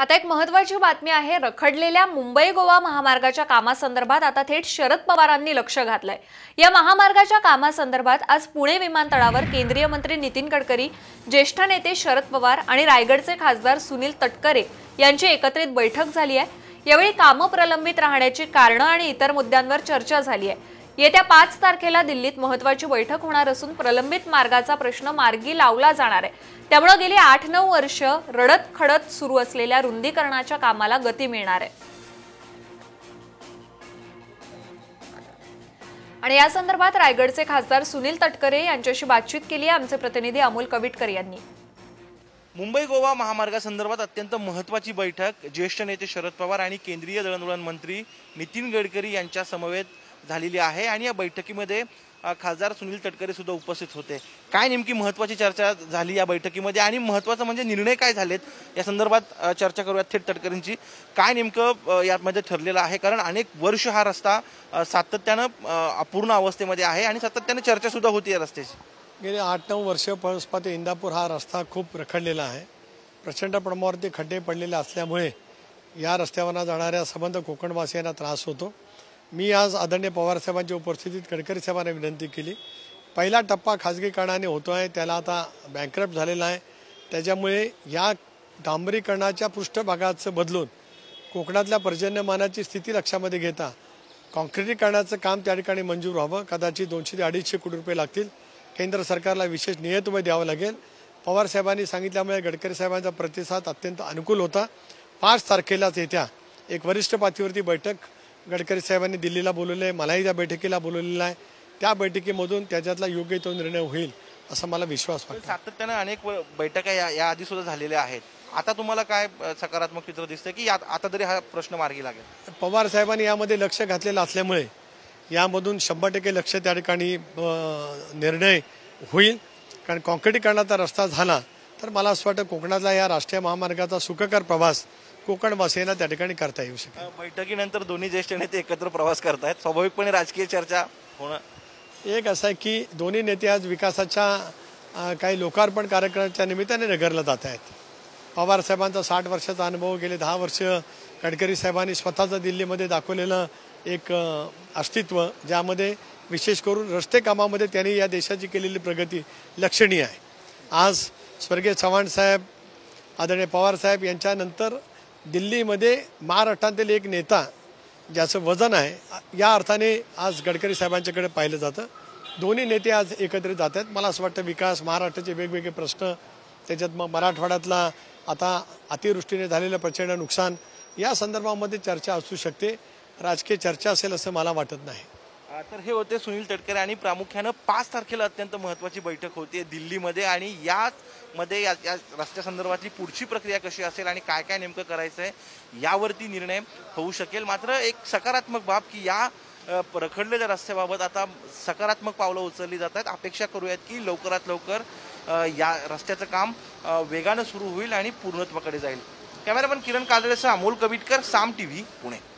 आता एक महत्त्वाची बातमी आहे। रखडलेल्या मुंबई-गोवा महामार्गाच्या कामासंदर्भात आता थेट शरद पवारांनी लक्ष घातलंय। या महामार्गाच्या कामासंदर्भात आज पुणे विमानतळावर केंद्रीय मंत्री नितिन गडकरी, ज्येष्ठ नेते शरद पवार आणि रायगडचे खासदार सुनील तटकरे यांची एकत्रित बैठक झाली आहे। यावेळी काम प्रलंबित राहण्याची कारणं आणि इतर मुद्द्यांवर चर्चा झाली आहे। येत्या 5 तारखेला दिल्लीत महत्त्वाची बैठक होणार असून प्रलंबित मार्गाचा प्रश्न मार्गी लावला जाणार आहे। त्यामुळे गेली 8-9 वर्ष रडत खडत सुरू असलेल्या रुंदीकरणाच्या कामाला गती मिळणार आहे। आणि या संदर्भात रायगडचे खासदार सुनील तटकरे यांच्याशी बातचीत केली आहे आमचे प्रतिनिधी अमोल कविटकर यांनी। मुंबई गोवा महामार्ग संदर्भात अत्यंत महत्त्वाची बैठक ज्येष्ठ नेते शरद पवार आणि केंद्रीय दळणवळण मंत्री नितिन गडकरी यांच्या समवेत झालेली आहे आणि या बैठकीमध्ये खासदार सुनील तटकरे सुद्धा उपस्थित होते। काय नेमकी महत्त्वाची चर्चा झाली या बैठकीमध्ये आणि महत्त्वाचं म्हणजे निर्णय काय झालेत या संदर्भात चर्चा करूयात। थेट तटकरेंची काय नेमकं यामध्ये ठरलेलं आहे, कारण अनेक वर्ष हा रस्ता सातत्यानं अपूर्ण अवस्थेमध्ये आहे आणि सातत्यानं चर्चा सुद्धा होती या रस्त्याची। गेले 8-9 वर्षापासून इंदापूर हा रस्ता खूप रखडलेला आहे। प्रचंड प्रमाणावरती खड्डे पडलेले असल्यामुळे या रस्त्यावरनं जाणाऱ्या संबंध कोकणवासियांना त्रास होतो। मी आज आदरणीय पवार साहेबांच्या उपस्थितीत गडकरी साहेबांना विनंती केली। पहिला टप्पा खाजगीकरणाने होतो आहे, त्याला आता बँकरप्ट झालेला आहे। त्याच्यामुळे या डांबरीकरणाच्या पृष्ठभागाचं बदलून कोकणातल्या पर्जन्यमानाची स्थिती लक्षामध्ये घेता काँक्रिटीकरणाचं काम त्या ठिकाणी मंजूर व्हावं। कदाचित 200 ते 250 कोटी रुपये लागतील। केंद्र सरकारला विशेष नियतव्यय द्यावं लागेल। पवार साहेबांनी सांगितल्यामुळे गडकरी साहेबांचा प्रतिसाद अत्यंत अनुकूल होता। 5 तारखेलाच येत्या एक वरिष्ठ पातळीवरती बैठक गडकरी साहेबांनी दिल्लीला बोलवले, मलाही त्या बैठकीला बोलवलेलं आहे। त्या बैठकीमधून त्याच्यातला योग्य तो निर्णय होईल असा मला विश्वास वाटतो। सातत्याने अनेक बैठका या आधी सुद्धा झालेल्या आहेत। आता तुम्हाला काय सकारात्मक चित्र दिसतं की आता तरी हा प्रश्न मार्गी लागेल? पवार साहेबांनी यामध्ये लक्ष घातलेलं असल्यामुळे यामधून 100% लक्ष त्या ठिकाणी निर्णय होईल। कारण काँक्रिटीकरणाचा रस्ता झाला तर मला असं वाटतं कोकणातला या राष्ट्रीय महामार्गाचा सुखकर प्रवास कोकणवासींना त्या ठिकाणी करता येऊ शकेल। बैठकीनंतर दोन्ही ज्येष्ठ नेते एकत्र प्रवास करत आहेत, स्वाभाविकपणे राजकीय चर्चा होणं एक असं आहे की दोन्ही नेते आज विकासाच्या काही लोकार्पण कार्यक्रमाच्या निमित्ताने नगरला जात आहेत। पवार साहेबांचा 60 वर्षाचा अनुभव, गेले 10 वर्ष गडकरी साहेबांनी स्वतःचं दिल्लीमध्ये दाखवलेलं एक अस्तित्व, ज्यामध्ये विशेष करून रस्ते कामामध्ये त्यांनी या देशाची केलेली प्रगती लक्षणीय आहे। आज स्वर्गीय चव्हाण साहेब, आदरणीय पवार साहेब यांच्यानंतर दिल्लीमध्ये महाराष्ट्रातील एक नेता ज्याचं वजन आहे या अर्थाने आज गडकरी साहेबांच्याकडे पाहिलं जातं। दोन्ही नेते आज एकत्रित जात आहेत। मला असं वाटतं विकास, महाराष्ट्राचे वेगवेगळे प्रश्न, त्याच्यात मग मराठवाड्यातला आता अतिवृष्टीने झालेलं प्रचंड नुकसान, या संदर्भामध्ये चर्चा असू शकते। राजकीय चर्चा असेल असं मला वाटत नाही। तर हे होते सुनील तटकरे आणि प्रामुख्यानं 5 तारखेला अत्यंत महत्त्वाची बैठक होते दिल्लीमध्ये आणि यामध्ये या रस्त्यासंदर्भातली पुढची प्रक्रिया कशी असेल आणि काय काय नेमकं करायचं आहे यावरती निर्णय होऊ शकेल। मात्र एक सकारात्मक बाब की या रखडलेल्या रस्त्याबाबत आता सकारात्मक पावलं उचलली जात आहेत। अपेक्षा करूयात की लवकरात लवकर या रस्त्याचं काम वेगानं सुरू होईल आणि पूर्णत्वाकडे जाईल। कॅमेरामन किरण काजळेसह अमोल कविटकर, साम TV, पुणे।